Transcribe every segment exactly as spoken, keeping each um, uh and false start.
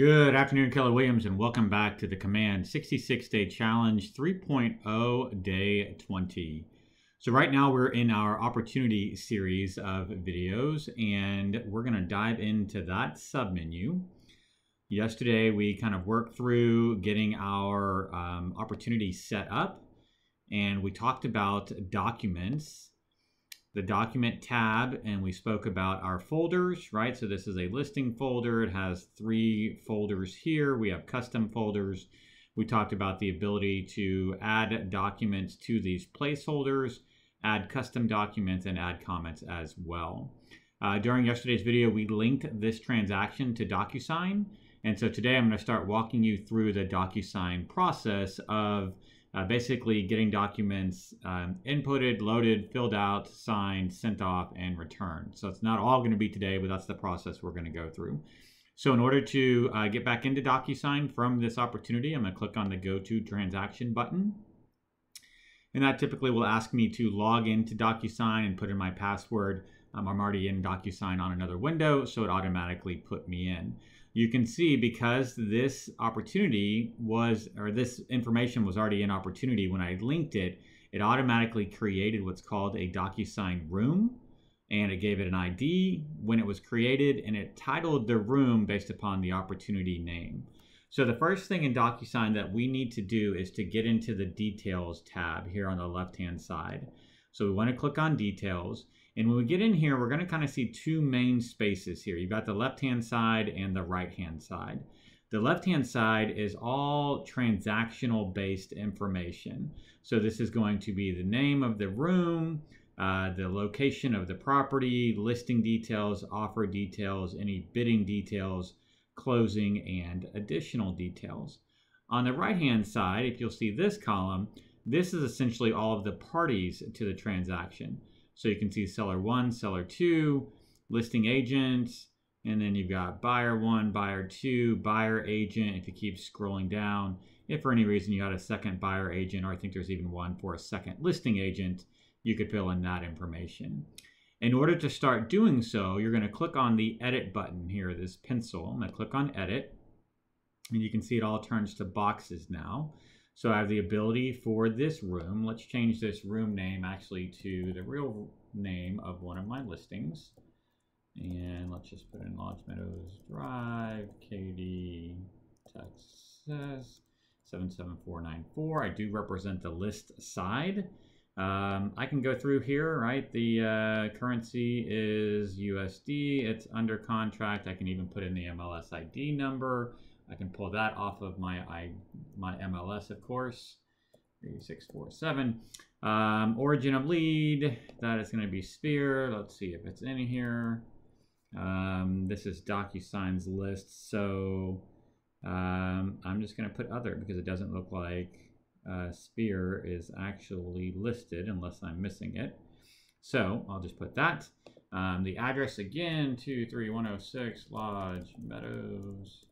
Good afternoon, Keller Williams, and welcome back to the Command sixty-six Day Challenge three point oh Day twenty. So right now we're in our opportunity series of videos, and we're going to dive into that submenu. Yesterday we kind of worked through getting our um, opportunity set up, and we talked about documents, the document tab, and we spoke about our folders, right? So this is a listing folder. It has three folders here. We have custom folders. We talked about the ability to add documents to these placeholders, add custom documents, and add comments as well. Uh, during yesterday's video, we linked this transaction to DocuSign. And so today I'm going to start walking you through the DocuSign process of Uh, basically getting documents um, inputted, loaded, filled out, signed, sent off, and returned. So it's not all going to be today, but that's the process we're going to go through. So in order to uh, get back into DocuSign from this opportunity, I'm going to click on the Go to Transaction button. And that typically will ask me to log into DocuSign and put in my password. Um, I'm already in DocuSign on another window, so it automatically put me in. You can see because this opportunity was, or this information was already in opportunity when I linked it, it automatically created what's called a DocuSign room, and it gave it an I D when it was created, and it titled the room based upon the opportunity name. So the first thing in DocuSign that we need to do is to get into the details tab here on the left-hand side. So we want to click on details. And when we get in here, we're going to kind of see two main spaces here. You've got the left-hand side and the right-hand side. The left-hand side is all transactional-based information. So this is going to be the name of the room, uh, the location of the property, listing details, offer details, any bidding details, closing, and additional details. On the right-hand side, if you'll see this column, this is essentially all of the parties to the transaction. So you can see seller one, seller two, listing agent, and then you've got buyer one, buyer two, buyer agent. If you keep scrolling down, if for any reason you had a second buyer agent, or I think there's even one for a second listing agent, you could fill in that information. In order to start doing so, you're going to click on the edit button here, this pencil. I'm going to click on edit, and you can see it all turns to boxes now. So I have the ability for this room. Let's change this room name actually to the real name of one of my listings. And let's just put in Lodge Meadows Drive, Katy, Texas, seven seven four nine four. I do represent the list side. Um, I can go through here, right? The uh, currency is U S D. It's under contract. I can even put in the M L S I D number. I can pull that off of my I, my M L S, of course, three six four seven. Um, origin of lead, that is going to be Sphere. Let's see if it's in here. Um, this is DocuSign's list, so um, I'm just going to put other because it doesn't look like uh, Sphere is actually listed unless I'm missing it. So I'll just put that. Um, the address again, two three one oh six Lodge Meadows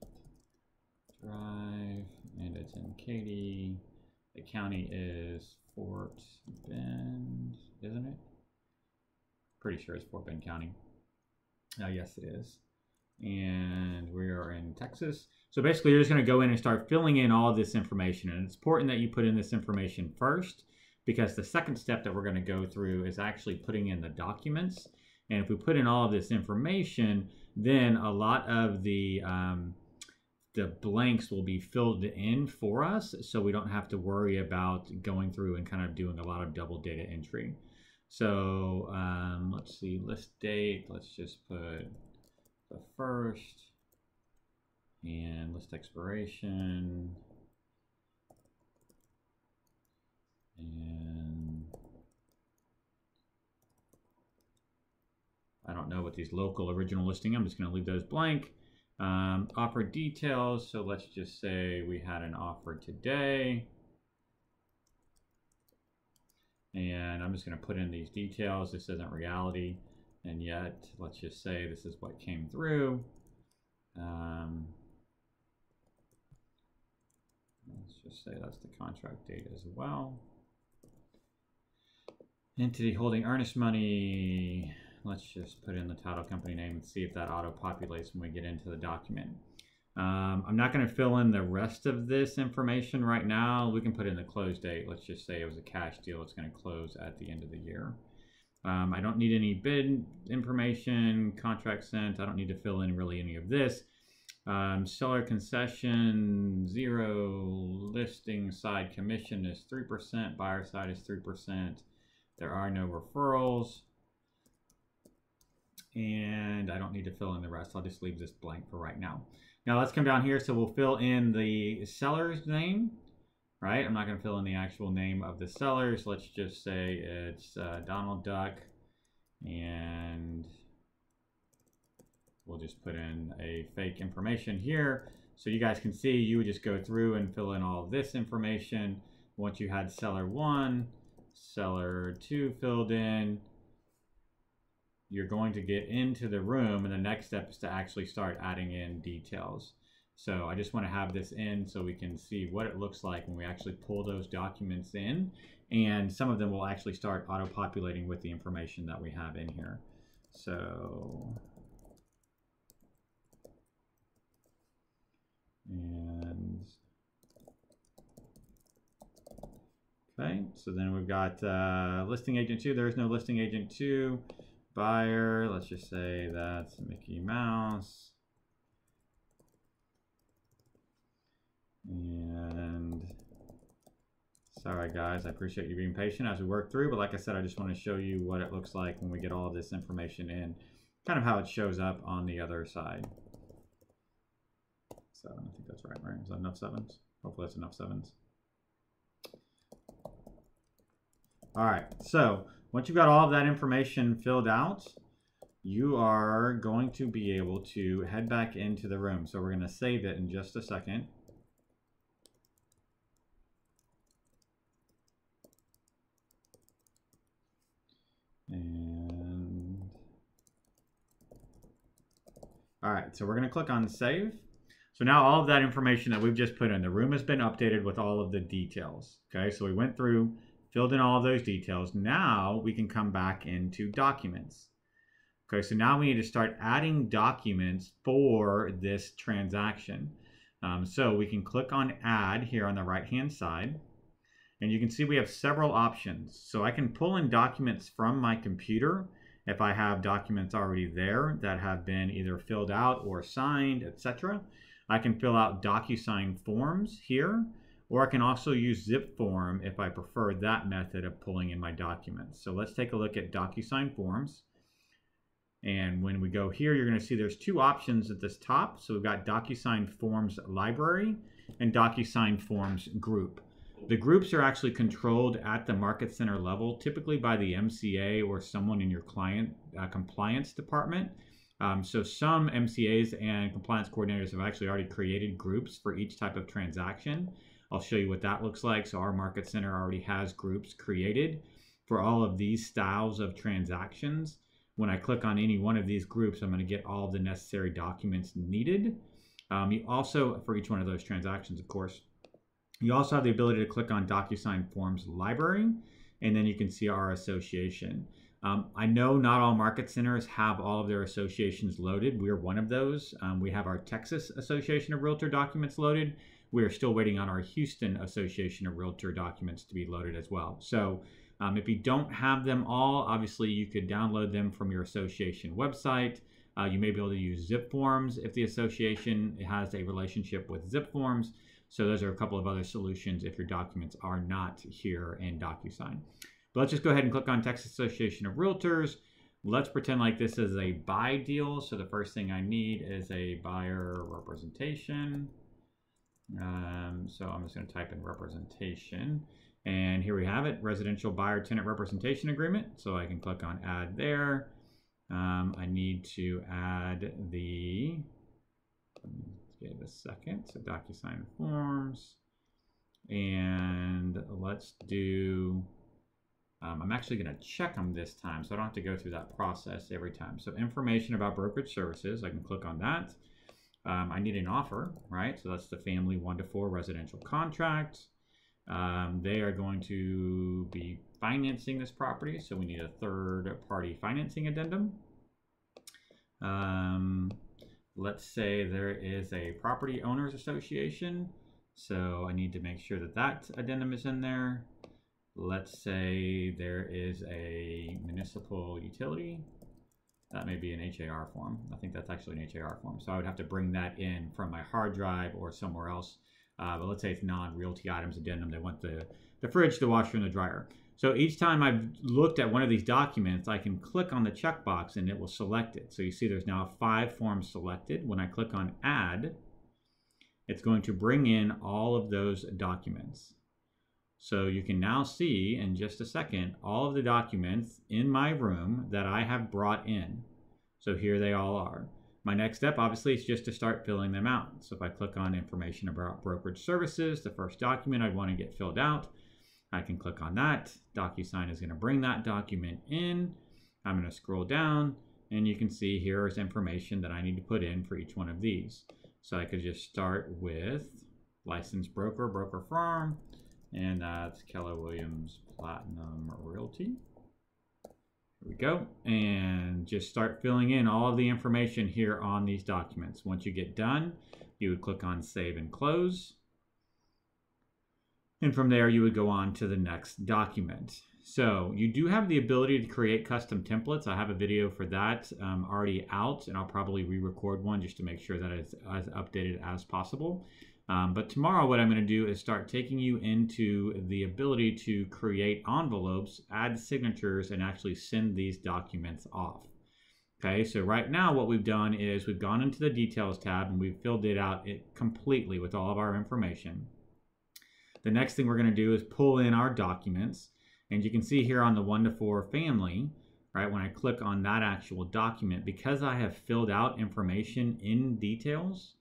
Drive, and it's in Katy. The county is Fort Bend, isn't it? Pretty sure it's Fort Bend County. Uh, yes, it is. And we are in Texas. So basically, you're just going to go in and start filling in all of this information. And it's important that you put in this information first, because the second step that we're going to go through is actually putting in the documents. And if we put in all of this information, then a lot of the um, the blanks will be filled in for us, so we don't have to worry about going through and kind of doing a lot of double data entry. So um, let's see, list date, let's just put the first, and list expiration, and I don't know what these local original listing, I'm just going to leave those blank. Um, offer details, so let's just say we had an offer today, and I'm just going to put in these details. This isn't reality, and yet let's just say this is what came through. Um, let's just say that's the contract date as well. Entity holding earnest money. Let's just put in the title company name and see if that auto populates when we get into the document. Um, I'm not going to fill in the rest of this information right now. We can put in the close date. Let's just say it was a cash deal. It's going to close at the end of the year. Um, I don't need any bid information, contract sent. I don't need to fill in really any of this. Um, seller concession, zero. Listing side commission is three percent. Buyer side is three percent. There are no referrals. And I don't need to fill in the rest. I'll just leave this blank for right now. Now let's come down here. So we'll fill in the seller's name, right? I'm not going to fill in the actual name of the sellers. Let's just say it's uh, Donald Duck, and we'll just put in a fake information here. So you guys can see you would just go through and fill in all this information. Once you had seller one, seller two filled in, you're going to get into the room, and the next step is to actually start adding in details. So I just want to have this in so we can see what it looks like when we actually pull those documents in, and some of them will actually start auto-populating with the information that we have in here. So, and okay, so then we've got uh, listing agent two. There is no listing agent two. Buyer, let's just say that's Mickey Mouse. And sorry guys, I appreciate you being patient as we work through, but like I said, I just want to show you what it looks like when we get all this information in, kind of how it shows up on the other side. So I think that's right, right? Is that enough sevens? Hopefully that's enough sevens. All right, so once you've got all of that information filled out, you are going to be able to head back into the room. So we're going to save it in just a second. And all right, so we're going to click on save. So now all of that information that we've just put in, the room has been updated with all of the details. Okay, so we went through, filled in all of those details. Now we can come back into documents. Okay, so now we need to start adding documents for this transaction. Um, so we can click on add here on the right-hand side, and you can see we have several options. So I can pull in documents from my computer if I have documents already there that have been either filled out or signed, et cetera. I can fill out DocuSign forms here, or I can also use ZipForm if I prefer that method of pulling in my documents. So let's take a look at DocuSign forms. And when we go here, you're going to see there's two options at this top. So we've got DocuSign forms library and DocuSign forms group. The groups are actually controlled at the market center level, typically by the M C A or someone in your client uh, compliance department. Um, so some M C As and compliance coordinators have actually already created groups for each type of transaction. I'll show you what that looks like. So our market center already has groups created for all of these styles of transactions. When I click on any one of these groups, I'm going to get all the necessary documents needed. Um, you also, for each one of those transactions, of course, you also have the ability to click on DocuSign Forms Library, and then you can see our association. Um, I know not all market centers have all of their associations loaded. We're one of those. Um, we have our Texas Association of Realtor documents loaded. We are still waiting on our Houston Association of Realtor documents to be loaded as well. So um, if you don't have them all, obviously you could download them from your association website. Uh, you may be able to use ZipForms if the association has a relationship with ZipForms. So those are a couple of other solutions if your documents are not here in DocuSign. But let's just go ahead and click on Texas Association of Realtors. Let's pretend like this is a buy deal. So the first thing I need is a buyer representation. Um, so I'm just going to type in representation, and here we have it, residential buyer tenant representation agreement. So I can click on add there. Um, I need to add the, give a second, so DocuSign forms, and let's do, um, I'm actually going to check them this time, so I don't have to go through that process every time. So information about brokerage services, I can click on that. Um, I need an offer, right? So that's the family one to four residential contract. Um, they are going to be financing this property, so we need a third party financing addendum. Um, let's say there is a property owners association. So I need to make sure that that addendum is in there. Let's say there is a municipal utility. That may be an H A R form. I think that's actually an H A R form. So I would have to bring that in from my hard drive or somewhere else. Uh, but let's say it's non-realty items addendum. They want the, the fridge, the washer, and the dryer. So each time I've looked at one of these documents, I can click on the checkbox and it will select it. So you see there's now five forms selected. When I click on add, it's going to bring in all of those documents. So you can now see in just a second all of the documents in my room that I have brought in. So here they all are. My next step, obviously, is just to start filling them out. So if I click on information about brokerage services, the first document I want to get filled out, I can click on that. DocuSign is going to bring that document in. I'm going to scroll down and you can see here is information that I need to put in for each one of these. So I could just start with licensed broker, broker firm, and that's Keller Williams Platinum Realty. Here we go. And just start filling in all of the information here on these documents. Once you get done, you would click on save and close. And from there, you would go on to the next document. So you do have the ability to create custom templates. I have a video for that um, already out, and I'll probably re-record one just to make sure that it's as updated as possible. Um, but tomorrow what I'm going to do is start taking you into the ability to create envelopes, add signatures, and actually send these documents off. Okay, so right now what we've done is we've gone into the details tab and we've filled it out it completely with all of our information. The next thing we're going to do is pull in our documents, and you can see here on the one to four family, right, when I click on that actual document, because I have filled out information in details,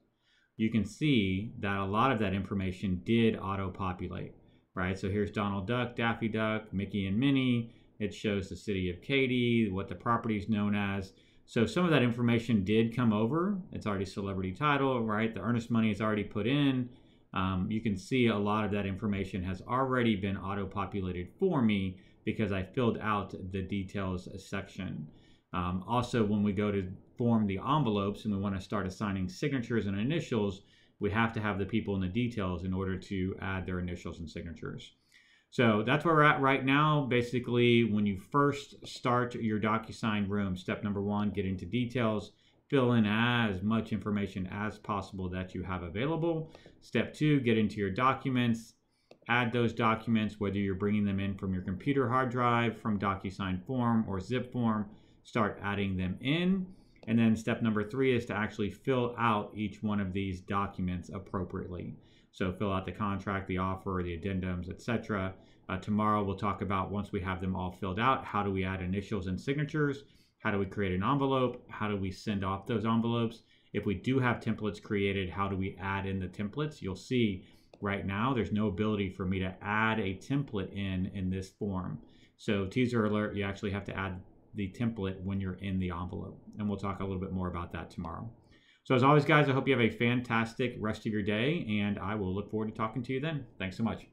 you can see that a lot of that information did auto-populate, right? So here's Donald Duck, Daffy Duck, Mickey and Minnie. It shows the city of Katy, what the property is known as. So some of that information did come over. It's already celebrity title, right? The earnest money is already put in. Um, you can see a lot of that information has already been auto-populated for me because I filled out the details section. Um, also, when we go to form the envelopes and we want to start assigning signatures and initials, we have to have the people in the details in order to add their initials and signatures. So that's where we're at right now. Basically, when you first start your DocuSign room, step number one, get into details, fill in as much information as possible that you have available. Step two, get into your documents, add those documents, whether you're bringing them in from your computer hard drive, from DocuSign form or ZipForm, start adding them in. And then step number three is to actually fill out each one of these documents appropriately. So fill out the contract, the offer, the addendums, et cetera. Uh, tomorrow we'll talk about, once we have them all filled out, how do we add initials and signatures? How do we create an envelope? How do we send off those envelopes? If we do have templates created, how do we add in the templates? You'll see right now there's no ability for me to add a template in in this form. So teaser alert, you actually have to add the template when you're in the envelope. And we'll talk a little bit more about that tomorrow. So as always, guys, I hope you have a fantastic rest of your day, and I will look forward to talking to you then. Thanks so much.